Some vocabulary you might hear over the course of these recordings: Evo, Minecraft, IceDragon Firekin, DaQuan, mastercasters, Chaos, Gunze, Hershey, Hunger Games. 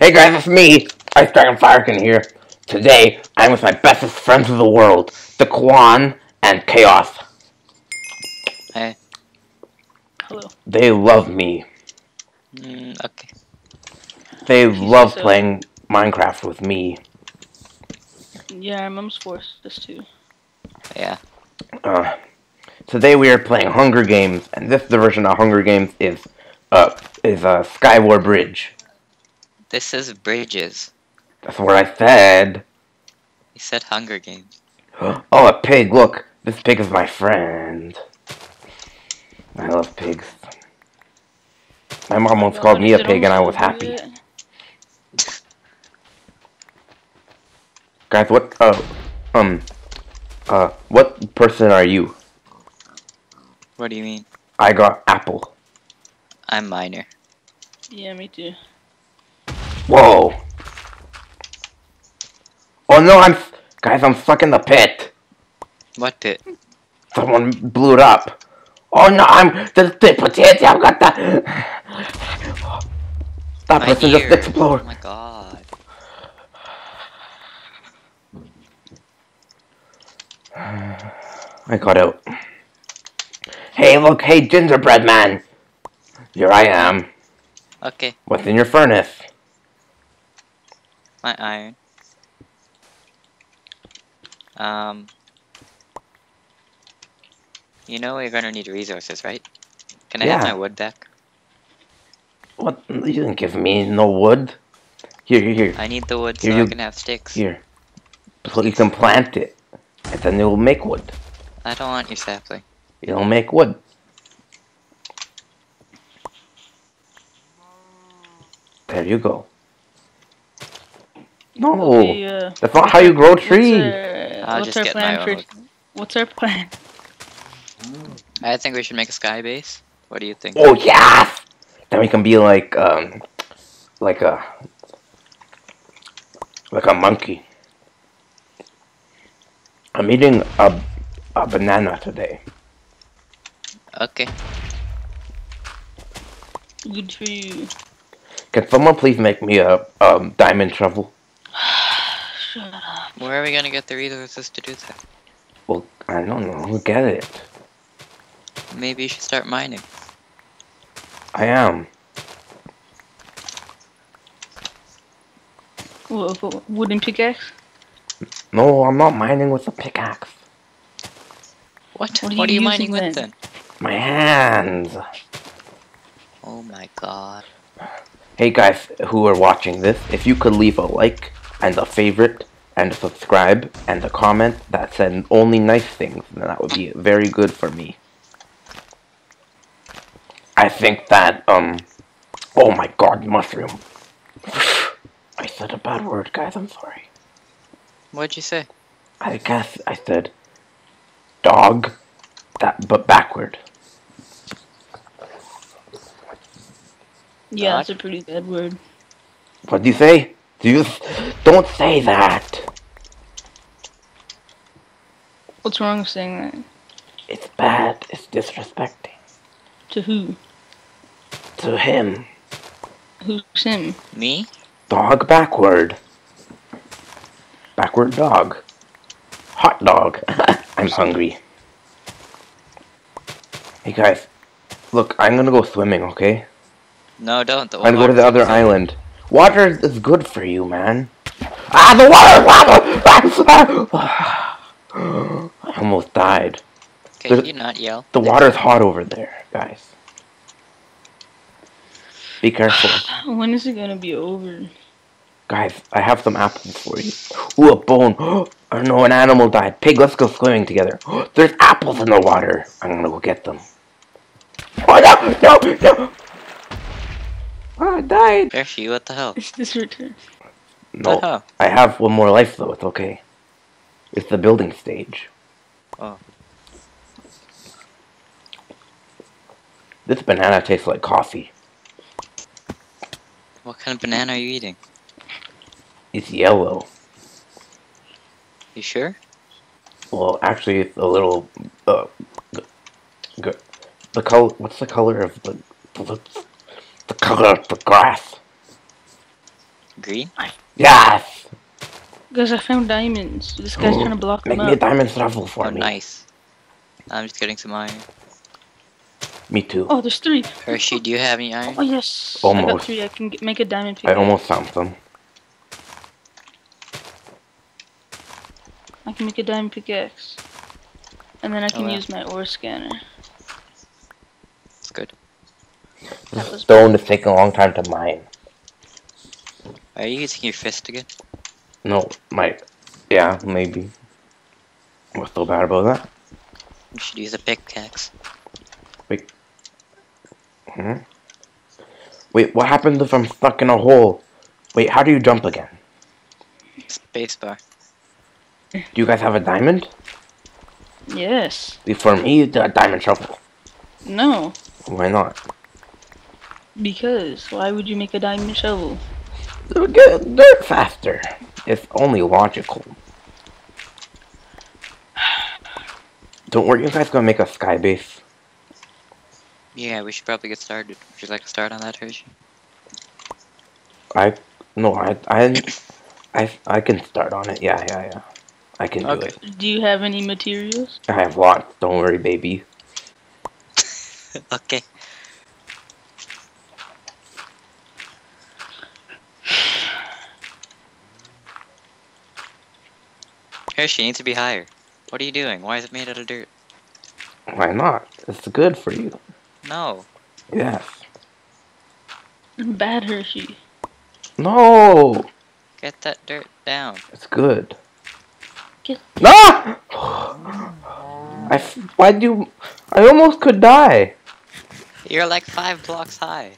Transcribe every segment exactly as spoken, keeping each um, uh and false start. Hey guys, it's me, IceDragon Firekin here. Today, I'm with my bestest friends of the world, DaQuan and Chaos. Hey. Hello. They love me. Mm, okay. They love so. playing Minecraft with me. Yeah, our mom's forced us too. Yeah. Uh, today we are playing Hunger Games, and this version of Hunger Games is uh is a uh, Skyward Bridge. This is bridges. That's what I said. You said Hunger Games. Oh, a pig! Look, this pig is my friend. I love pigs. My mom once called me a pig, and I was happy. Guys, what uh um uh what person are you? What do you mean? I got apple. I'm minor. Yeah, me too. Whoa! Oh no, I'm guys. I'm stuck in the pit. What pit? Someone blew it up. Oh no, I'm the pit potato. I've got that. That person just exploded. Oh my god. I got out. Hey, look, hey, gingerbread man. Here I am. Okay. What's in your furnace? My iron. Um, you know we're gonna need resources, right? Can I yeah. have my wood back? What? You didn't give me no wood. Here, here, here. I need the wood here, so you... I can have sticks. Here. So you can plant it, and then it will make wood. I don't want your sapling. It'll make wood. There you go. No, okay, uh, that's not how you grow trees. I'll just get my own. What's our plan? I think we should make a sky base. What do you think? Oh yeah! Then we can be like um, like a like a monkey. I'm eating a a banana today. Okay. Good for you. Can someone please make me a um, diamond shovel? Where are we gonna get the resources to do that? Well, I don't know. We'll get it. Maybe you should start mining. I am. Wooden pickaxe? No, I'm not mining with a pickaxe. What? What are you, what are you mining with then? My hands. Oh my god. Hey guys who are watching this, if you could leave a like and a favorite and a subscribe and a comment that said only nice things, then that would be very good for me. I think that um oh my god, mushroom. I said a bad word, guys, I'm sorry. What'd you say? I guess I said dog that but backward. Yeah, that's a pretty bad word. What do you say? Do you don't say that. What's wrong with saying that? It's bad. It's disrespecting. To who? To him. Who's him? Me? Dog backward. Backward dog. Hot dog. I'm hungry. Hey guys, look, I'm gonna go swimming, okay? No, don't. The I'm gonna go to the other island. Water is good for you, man. Ah, the water! Water! I almost died. Can There's, you not yell? The there. water's hot over there, guys. Be careful. When is it gonna be over? Guys, I have some apples for you. Ooh, a bone. Oh no, an animal died. Pig, let's go swimming together. There's apples in the water. I'm gonna go get them. Oh no! No! No! Oh, I died! Hershey, what the hell? Is this your turn? No, oh. I have one more life though, it's okay. It's the building stage. Oh. This banana tastes like coffee. What kind of banana are you eating? It's yellow. You sure? Well, actually it's a little... Uh, the color... What's the color of the... the The color of the grass. Green? Yes! Guys, I found diamonds. This guy's gonna block them up. Make me a diamond shovel for me. Oh, nice. I'm just getting some iron. Me too. Oh, there's three. Hershey, do you have any iron? Oh, yes. Almost. I got three. I can get, make a diamond figure. I almost found them. I can make a diamond pickaxe. And then I can oh, wow. use my ore scanner. That's good. That was stone is taking a long time to mine. Are you using your fist again? No, my... Yeah, maybe. What's so bad about that? You should use a pickaxe. Wait. Hmm? Wait, what happens if I'm stuck in a hole? Wait, how do you jump again? Spacebar. Do you guys have a diamond? Yes. For me, it's a diamond shovel. No. Why not? Because, why would you make a diamond shovel? It'll get dirt faster. It's only logical. Don't worry, you guys gonna make a sky base. Yeah, we should probably get started. Would you like to start on that, Hershey? I... No, I... I... I, I can start on it. Yeah, yeah, yeah. I can okay. do it. Do you have any materials? I have lots. Don't worry, baby. Okay. Hershey, needs to be higher. What are you doing? Why is it made out of dirt? Why not? It's good for you. No. Yes. Bad, Hershey. No! Get that dirt down. It's good. Get no! I, why do you, I almost could die. You're like five blocks high.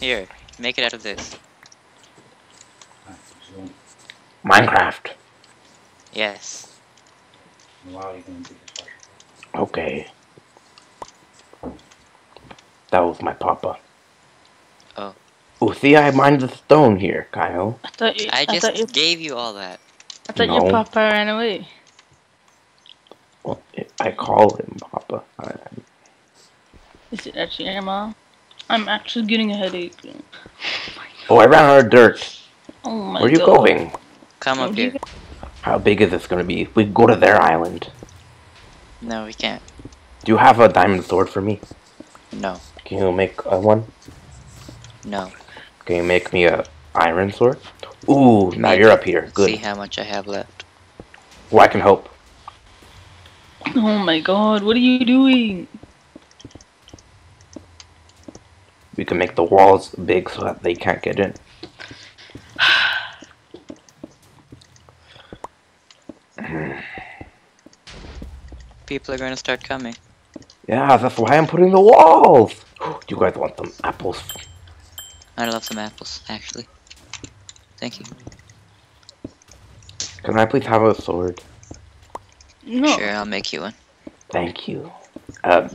Here, make it out of this. Minecraft. Yes. Okay. That was my papa. Oh. Oh, see, I mined the stone here, Kyle. I thought you. I, I just you, gave you all that. I thought no. your papa ran away. Well, it, I call him papa. I, Is it actually your mom? I'm actually getting a headache. Oh, I ran out of dirt. Oh my god. Where are you god. going? Come up here. How big is this gonna be? We go to their island. No, we can't. Do you have a diamond sword for me? No. Can you make a one? No. Can you make me a iron sword? Ooh, now you're up here. Good. See how much I have left. Well, I can help. Oh my god, what are you doing? We can make the walls big so that they can't get in. People are gonna start coming. Yeah, that's why I'm putting the walls! Do you guys want some apples? I'd love some apples, actually. Thank you. Can I please have a sword? No. Sure, I'll make you one. Thank you. Uh,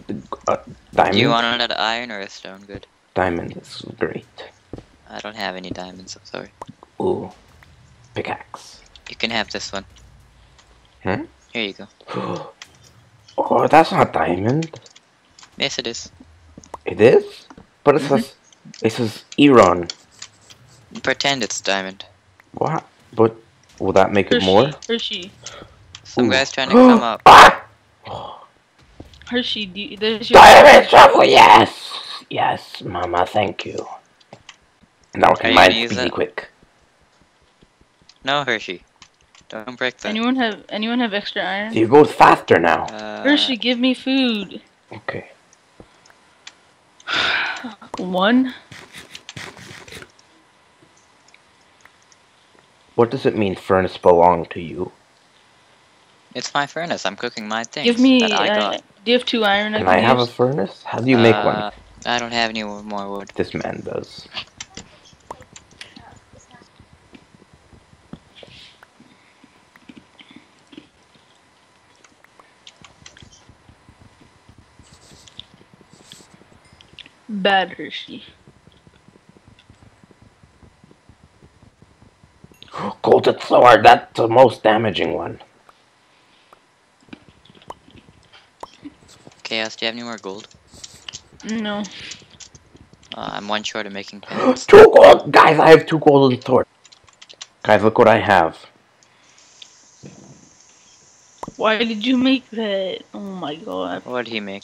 uh diamond? Do you want another iron or a stone? Good. Diamond is great. I don't have any diamonds, I'm sorry. Ooh. Pickaxe. You can have this one. Hmm? Here you go. Oh, that's not diamond. Yes, it is. It is? But it says... Mm-hmm. It says Iron. Pretend it's diamond. What? But... Will that make Hershey, it more? Hershey. Some Ooh. guy's trying to come up. Ah! Hershey, do you, there's your... Diamond shovel, yes! Yes, mama, thank you. Now can mine be really quick. No, Hershey. Don't break that. Anyone have anyone have extra iron? You go faster now. Uh, Hershey, give me food. Okay. One. What does it mean furnace belong to you? It's my furnace. I'm cooking my things. Give me. That I got. Uh, do you have two iron? Can I have a furnace? How do you make uh, one? I don't have any more wood. This man does. Bad Hershey. Golden sword, that's the most damaging one. Chaos, do you have any more gold? No. Uh, I'm one short of making pins. Two gold! Guys, I have two golden swords. Guys, look what I have. Why did you make that? Oh my god. What'd he make?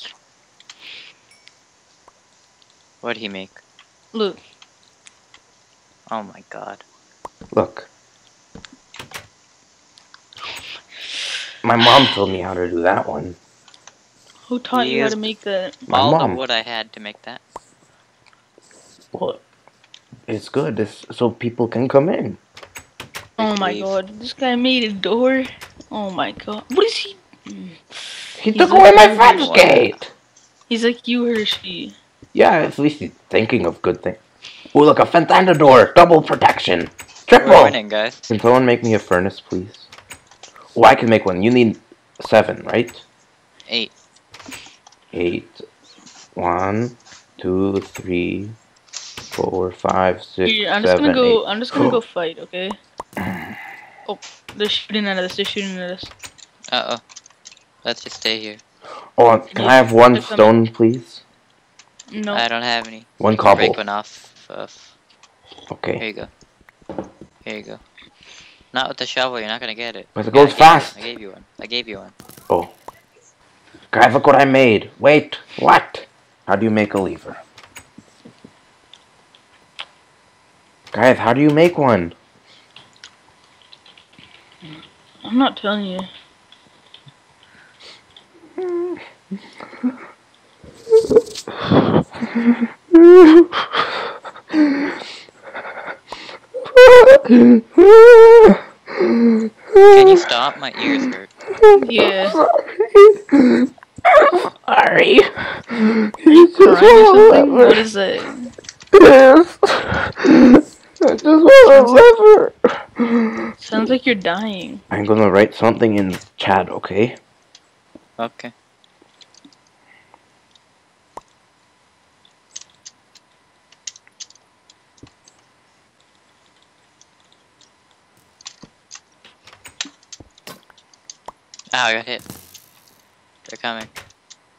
What'd he make? Look. Oh my god. Look. My mom told me how to do that one. Who taught you, you how to make that? My all mom. The wood I had to make that. Well, it's good. It's so people can come in. Oh my leave. God! This guy made a door. Oh my god! What is he? He He's took like away my French gate. He's like you, Hershey. Yeah, at least he's thinking of good things. Oh look, a fence and a door. Double protection. Triple. We're winning, guys. Can someone make me a furnace, please? Oh, I can make one. You need seven, right? Eight. Eight. One, two, three, four, five, six, Here, I'm seven, just gonna go. Eight. I'm just gonna go fight. Okay. Oh, they're shooting at us, they're shooting at us. Uh-oh. Let's just stay here. Oh, can yeah, I have one stone, please? No. I don't have any. One you cobble. Break one off. Okay. Here you go. Here you go. Not with the shovel, you're not gonna get it. But it goes yeah, I fast! I gave you one. I gave you one. Oh. Guys, look what I made. Wait, what? How do you make a lever? Guys, how do you make one? I'm not telling you. Can you stop? My ears hurt. Yeah. Sorry. You crying? What is it? Yes. I just want a lever. Sounds like you're dying. I'm gonna write something in chat, okay? Okay. Ow, I got hit. They're coming.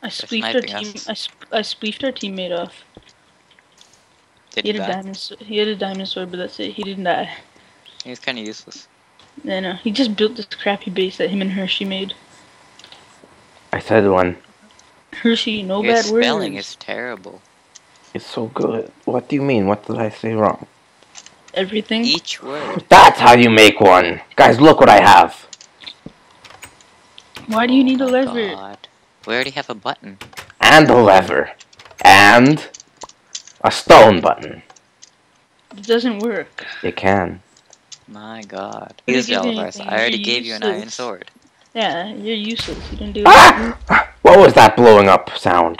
I spleefed our team. I, sp I spleefed our teammate off. Did he, he, had a he had a diamond sword, but that's it. He didn't die. He was kind of useless. No, no, he just built this crappy base that him and Hershey made. I said one. Hershey, no Your bad words. Your spelling is terrible. It's so good. What do you mean? What did I say wrong? Everything. Each word. That's how you make one. Guys, look what I have. Why do you oh need a lever? God. We already have a button. And a lever. And a stone button. It doesn't work. It can. My god. Use Elvis. I already gave you an iron sword. Yeah, you're useless. You didn't do it. Ah! What was that blowing up sound?